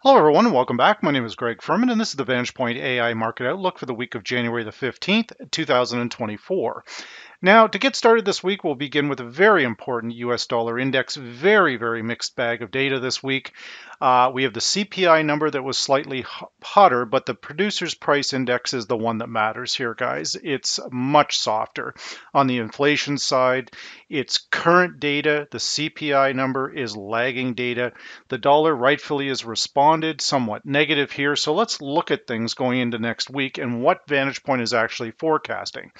Hello everyone and welcome back. My name is Greg Furman and this is the Vantage Point AI Market Outlook for the week of January the 15th, 2024. Now to get started this week, we'll begin with a very important US dollar index. Very mixed bag of data this week. We have the CPI number that was slightly hotter, but the producer's price index is the one that matters here, guys. It's much softer. On the inflation side, it's current data. The CPI number is lagging data. The dollar rightfully is responded somewhat negative here. So let's look at things going into next week and what Vantage Point is actually forecasting.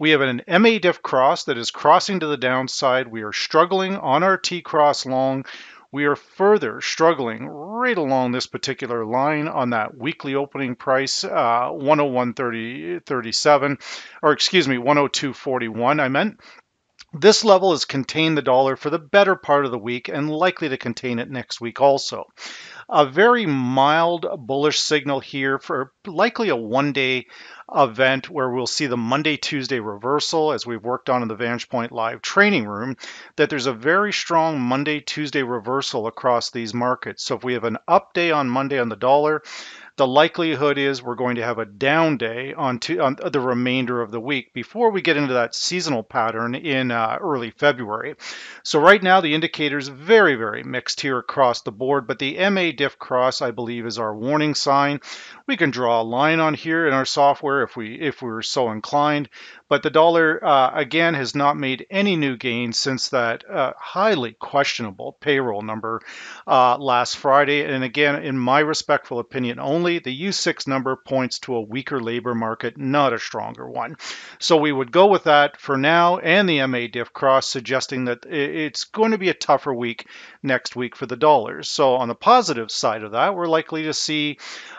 We have an MA diff cross that is crossing to the downside. We are struggling on our T cross long. We are further struggling right along this particular line on that weekly opening price, 101.37, or excuse me, 102.41, I meant. This level has contained the dollar for the better part of the week and likely to contain it next week also. A very mild bullish signal here for likely a one-day event where we'll see the Monday-Tuesday reversal, as we've worked on in the Vantage Point Live training room, that there's a very strong Monday-Tuesday reversal across these markets. So if we have an up day on Monday on the dollar, the likelihood is we're going to have a down day on the remainder of the week before we get into that seasonal pattern in early February. So right now the indicators very mixed here across the board, but the MA diff cross I believe is our warning sign. We can draw a line on here in our software if we were so inclined. But the dollar again has not made any new gains since that highly questionable payroll number last Friday. And again, in my respectful opinion only, the U6 number points to a weaker labor market, not a stronger one. So we would go with that for now, and the MA diff cross suggesting that it's going to be a tougher week next week for the dollars. So on the positive side of that, we're likely to see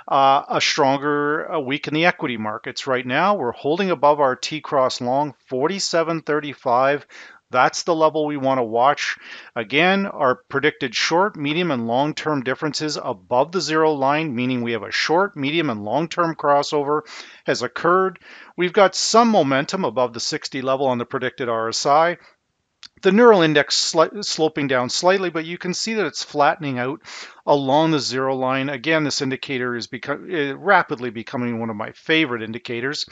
a stronger week in the equity markets. Right now, we're holding above our T cross long, 47.35. That's the level we want to watch. Again, our predicted short, medium, and long-term differences above the zero line, meaning we have a short, medium, and long-term crossover has occurred. We've got some momentum above the 60 level on the predicted RSI. The neural index sloping down slightly, but you can see that it's flattening out along the zero line. Again, this indicator is rapidly becoming one of my favorite indicators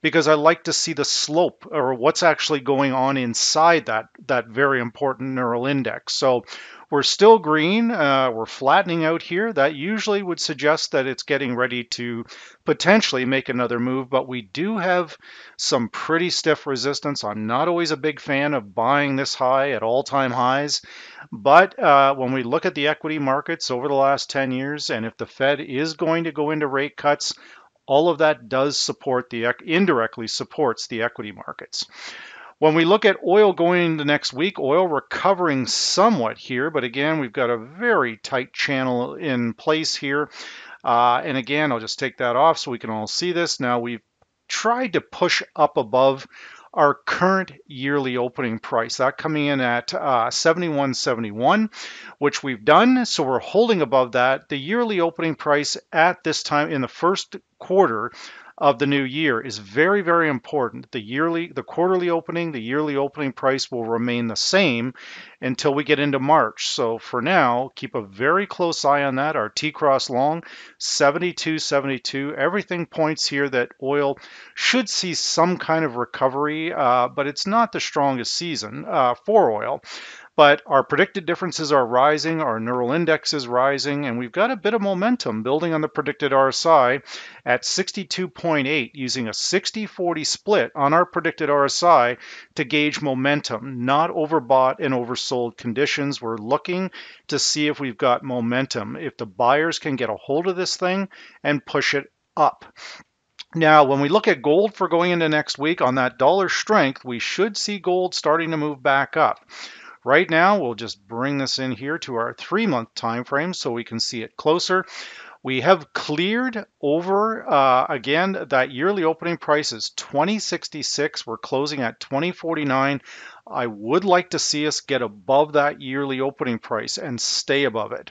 because I like to see the slope or what's actually going on inside that very important neural index. So we're still green. We're flattening out here. That usually would suggest that it's getting ready to potentially make another move, but we do have some pretty stiff resistance. I'm not always a big fan of buying this high at all-time highs, but when we look at the equity markets over the last 10 years, and if the Fed is going to go into rate cuts, all of that does support indirectly supports the equity markets. When we look at oil going into next week, oil recovering somewhat here, but again, we've got a very tight channel in place here. And again, I'll just take that off so we can all see this. Now we've tried to push up above our current yearly opening price, that coming in at 71.71, which we've done. So we're holding above that. The yearly opening price at this time in the first quarter of the new year is very important. The yearly opening price will remain the same until we get into March. So for now, keep a very close eye on that. Our T cross long, 72.72. Everything points here that oil should see some kind of recovery, but it's not the strongest season for oil. But our predicted differences are rising, our neural index is rising, and we've got a bit of momentum building on the predicted RSI at 62.8 using a 60-40 split on our predicted RSI to gauge momentum, not overbought and oversold conditions. We're looking to see if we've got momentum, if the buyers can get a hold of this thing and push it up. Now, when we look at gold for going into next week on that dollar strength, we should see gold starting to move back up. Right now, we'll just bring this in here to our three-month time frame so we can see it closer. We have cleared over, again, that yearly opening price is 20.66. We're closing at 20.49. I would like to see us get above that yearly opening price and stay above it.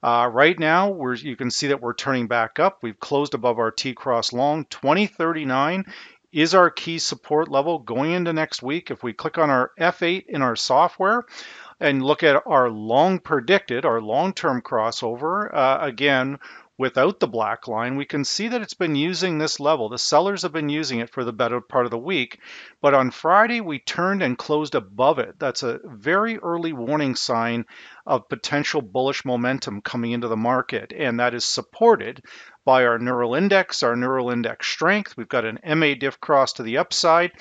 Right now, you can see that we're turning back up. We've closed above our T-cross long, 20.39. is our key support level going into next week. If we click on our F8 in our software and look at our long predicted, our long-term crossover, again, without the black line, we can see that it's been using this level. The sellers have been using it for the better part of the week, but on Friday, we turned and closed above it. That's a very early warning sign of potential bullish momentum coming into the market, and that is supported by our neural index strength. We've got an MA diff cross to the upside,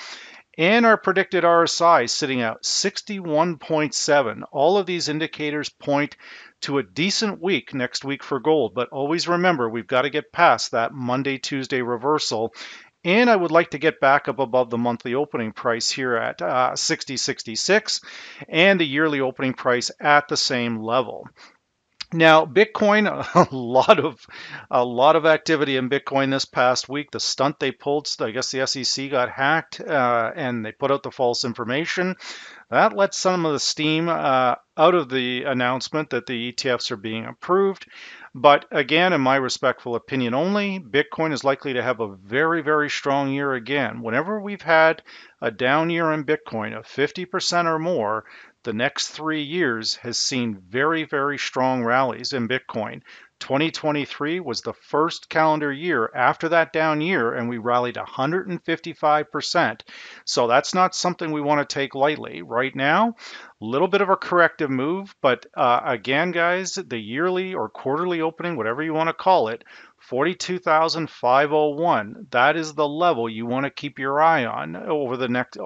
and our predicted RSI sitting at 61.7. All of these indicators point to a decent week next week for gold, but always remember, we've got to get past that Monday, Tuesday reversal. And I would like to get back up above the monthly opening price here at 60.66 and the yearly opening price at the same level. Now, Bitcoin, a lot of activity in Bitcoin this past week. The stunt they pulled, I guess the SEC got hacked and they put out the false information. That let some of the steam out of the announcement that the ETFs are being approved. But again, in my respectful opinion only, Bitcoin is likely to have a very, very strong year again. Whenever we've had a down year in Bitcoin of 50% or more, the next 3 years has seen very, very strong rallies in Bitcoin. 2023 was the first calendar year after that down year, and we rallied 155%. So that's not something we want to take lightly. Right now, a little bit of a corrective move, but again, guys, the yearly or quarterly opening, whatever you want to call it, 42,501. That is the level you want to keep your eye on over the next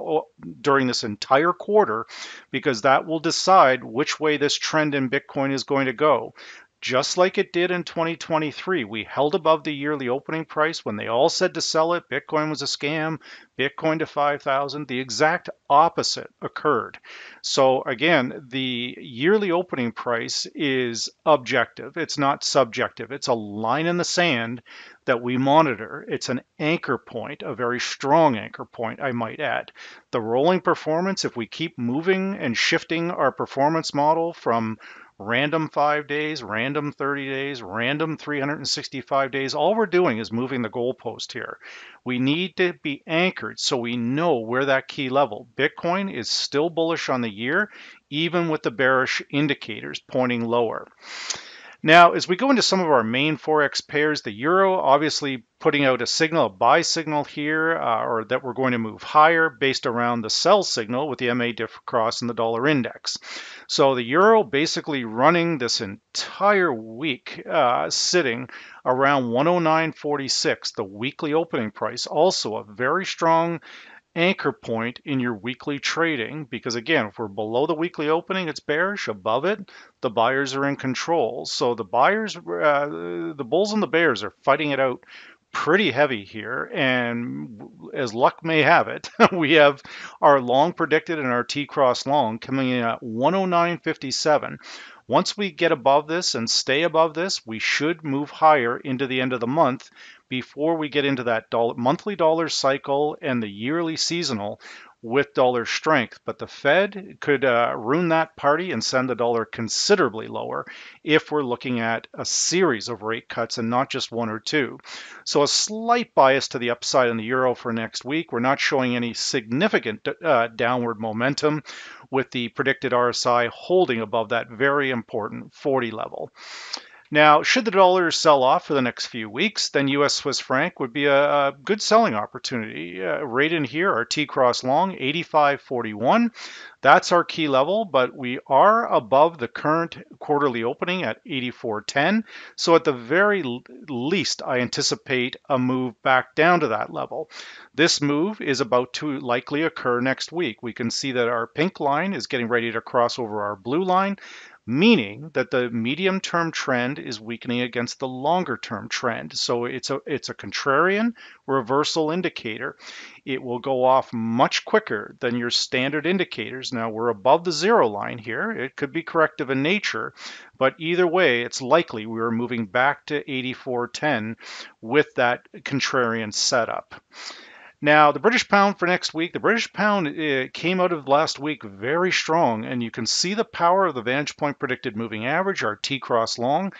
during this entire quarter, because that will decide which way this trend in Bitcoin is going to go. Just like it did in 2023, we held above the yearly opening price when they all said to sell it. Bitcoin was a scam, Bitcoin to 5,000. The exact opposite occurred. So again, the yearly opening price is objective. It's not subjective. It's a line in the sand that we monitor. It's an anchor point, a very strong anchor point, I might add. The rolling performance, if we keep moving and shifting our performance model from random 5 days, random 30 days, random 365 days. All we're doing is moving the goalpost here. We need to be anchored so we know where that key level. Bitcoin is still bullish on the year, even with the bearish indicators pointing lower. Now, as we go into some of our main Forex pairs, the euro obviously putting out a signal, a buy signal here, or that we're going to move higher based around the sell signal with the MA diff cross and the dollar index. So the euro basically running this entire week, sitting around 109.46, the weekly opening price, also a very strong anchor point in your weekly trading, because again, if we're below the weekly opening, it's bearish. Above it, the buyers are in control. So the buyers, the bulls and the bears are fighting it out pretty heavy here, and as luck may have it, we have our long predicted and our T cross long coming in at 109.57. Once we get above this and stay above this, we should move higher into the end of the month before we get into that monthly dollar cycle and the yearly seasonal with dollar strength. But the Fed could ruin that party and send the dollar considerably lower if we're looking at a series of rate cuts and not just one or two. So a slight bias to the upside in the euro for next week. We're not showing any significant downward momentum with the predicted RSI holding above that very important 40 level. Now, should the dollar sell off for the next few weeks, then U.S. Swiss franc would be a good selling opportunity. Right in here, our T cross long, 85.41. That's our key level, but we are above the current quarterly opening at 84.10. So at the very least, I anticipate a move back down to that level. This move is about to likely occur next week. We can see that our pink line is getting ready to cross over our blue line, meaning that the medium-term trend is weakening against the longer-term trend. So it's a contrarian reversal indicator. It will go off much quicker than your standard indicators. Now, we're above the zero line here. It could be corrective in nature, but either way, it's likely we're moving back to 84.10 with that contrarian setup. Now, the British pound for next week, the British pound came out of last week very strong, and you can see the power of the Vantage Point predicted moving average, our T cross long,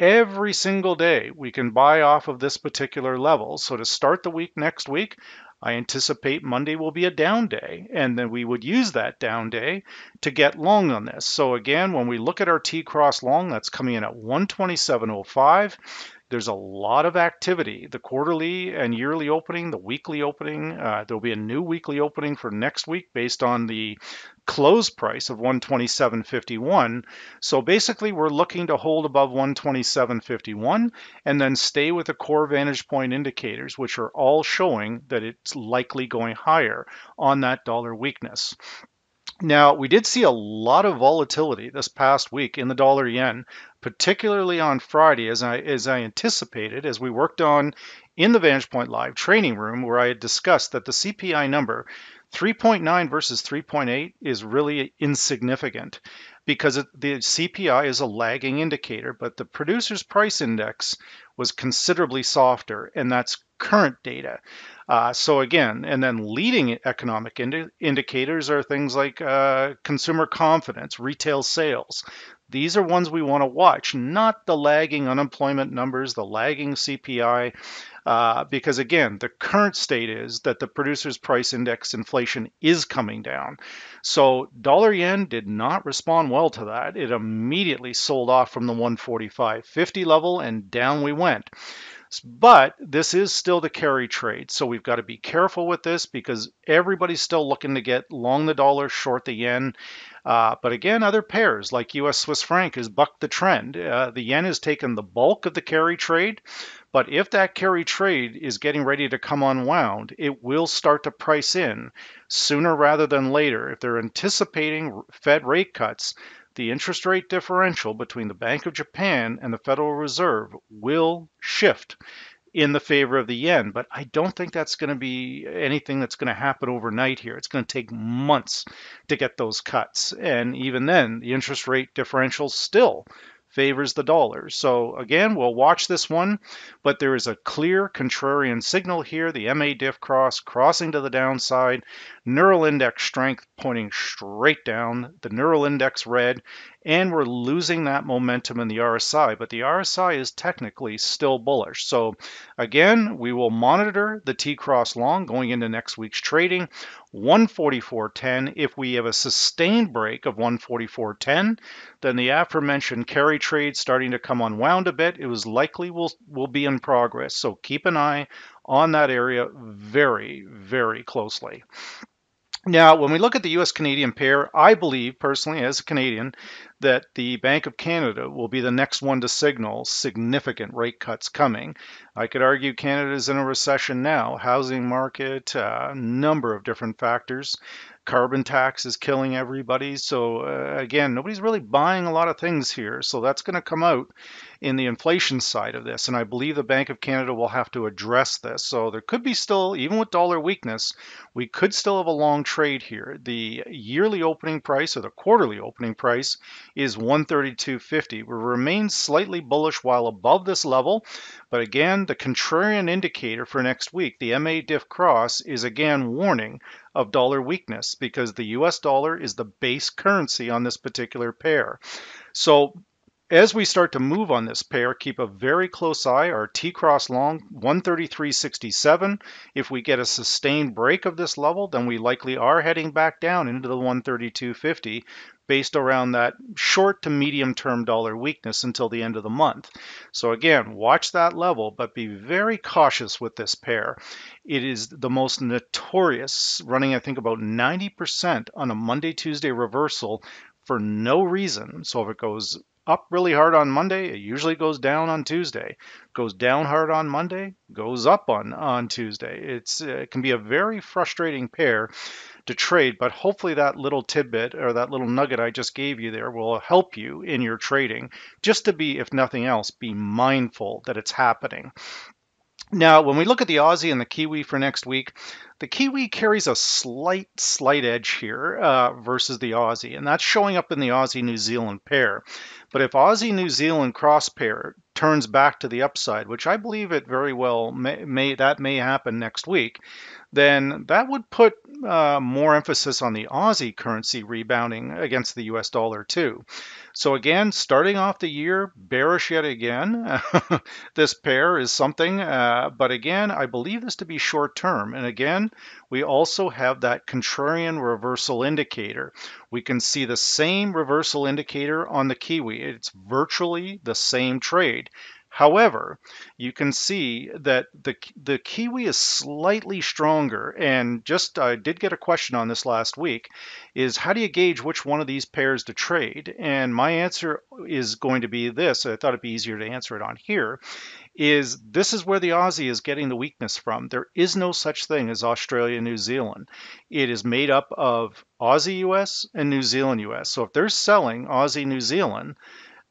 Every single day, we can buy off of this particular level. So to start the week next week, I anticipate Monday will be a down day, and then we would use that down day to get long on this. So again, when we look at our T cross long, that's coming in at 127.05. There's a lot of activity, the quarterly and yearly opening, the weekly opening. There'll be a new weekly opening for next week based on the close price of 127.51. So basically, we're looking to hold above 127.51 and then stay with the core Vantage Point indicators, which are all showing that it's likely going higher on that dollar weakness. Now, we did see a lot of volatility this past week in the dollar yen, particularly on Friday, as I anticipated, as we worked on in the Vantage Point Live training room, where I had discussed that the CPI number, 3.9 versus 3.8, is really insignificant because the CPI is a lagging indicator, but the producer's price index was considerably softer, and that's current data. So again, and then leading economic indicators are things like consumer confidence, retail sales. These are ones we want to watch, not the lagging unemployment numbers, the lagging CPI, because again, the current state is that the producer's price index inflation is coming down. So dollar yen did not respond well to that. It immediately sold off from the 145.50 level and down we went. But this is still the carry trade, so we've got to be careful with this because everybody's still looking to get long the dollar, short the yen. But again, other pairs like U.S. Swiss franc has bucked the trend. The yen has taken the bulk of the carry trade, but if that carry trade is getting ready to come unwound, it will start to price in sooner rather than later. If they're anticipating Fed rate cuts, the interest rate differential between the Bank of Japan and the Federal Reserve will shift in the favor of the yen, but I don't think that's going to be anything that's going to happen overnight here. It's going to take months to get those cuts, and even then, the interest rate differential still favors the dollar. So again, we'll watch this one, but there is a clear contrarian signal here. The MA diff cross crossing to the downside, neural index strength pointing straight down, the neural index red, and we're losing that momentum in the RSI, but the RSI is technically still bullish. So again, we will monitor the T cross long going into next week's trading, 144.10. If we have a sustained break of 144.10, then the aforementioned carry trade starting to come unwound a bit, it was likely will be in progress. So keep an eye on that area very, very closely. Now, when we look at the U.S.-Canadian pair, I believe personally as a Canadian that the Bank of Canada will be the next one to signal significant rate cuts coming. I could argue Canada is in a recession now, housing market, a number of different factors. Carbon tax is killing everybody. So again, nobody's really buying a lot of things here. So that's going to come out in the inflation side of this. And I believe the Bank of Canada will have to address this. So there could be still, even with dollar weakness, we could still have a long trade here. The yearly opening price or the quarterly opening price is 132.50. We remain slightly bullish while above this level. But again, the contrarian indicator for next week, the MA diff cross, is again warning of dollar weakness because the US dollar is the base currency on this particular pair. So as we start to move on this pair, keep a very close eye. Our T cross long, 133.67. If we get a sustained break of this level, then we likely are heading back down into the 132.50 based around that short to medium term dollar weakness until the end of the month. So again, watch that level, but be very cautious with this pair. It is the most notorious, running I think about 90% on a Monday, Tuesday reversal for no reason. So if it goes up really hard on Monday, it usually goes down on Tuesday. Goes down hard on Monday, goes up on Tuesday. It can be a very frustrating pair to trade, but hopefully that little tidbit or that little nugget I just gave you there will help you in your trading, just to be, if nothing else, be mindful that it's happening. Now, when we look at the Aussie and the Kiwi for next week, the Kiwi carries a slight edge here versus the Aussie, and that's showing up in the Aussie-New Zealand pair. But if Aussie-New Zealand cross pair turns back to the upside, which I believe it very well may happen next week, then that would put more emphasis on the Aussie currency rebounding against the US dollar too. So again, starting off the year bearish yet again, this pair is something, but again, I believe this to be short term. And again, we also have that contrarian reversal indicator. We can see the same reversal indicator on the Kiwi. It's virtually the same trade. However, you can see that the Kiwi is slightly stronger, and just I did get a question on this last week, is how do you gauge which one of these pairs to trade? And my answer is going to be this. I thought it'd be easier to answer it on here. This is where the Aussie is getting the weakness from. There is no such thing as Australia and New Zealand. It is made up of Aussie US and New Zealand US. So if they're selling Aussie New Zealand,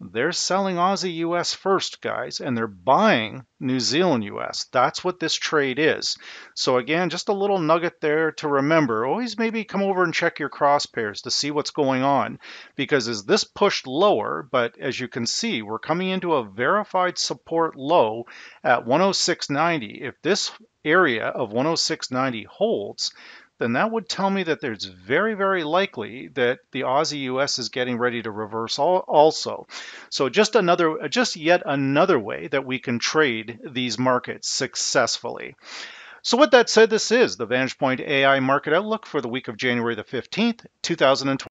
they're selling Aussie US first, guys, and they're buying New Zealand US. That's what this trade is. So again, just a little nugget there to remember. Always maybe come over and check your cross pairs to see what's going on, because as this pushed lower, but as you can see, we're coming into a verified support low at 106.90. If this area of 106.90 holds, then that would tell me that there's very, very likely that the Aussie-US is getting ready to reverse also. So just yet another way that we can trade these markets successfully. So with that said, this is the Vantage Point AI Market Outlook for the week of January the 15th, 2020.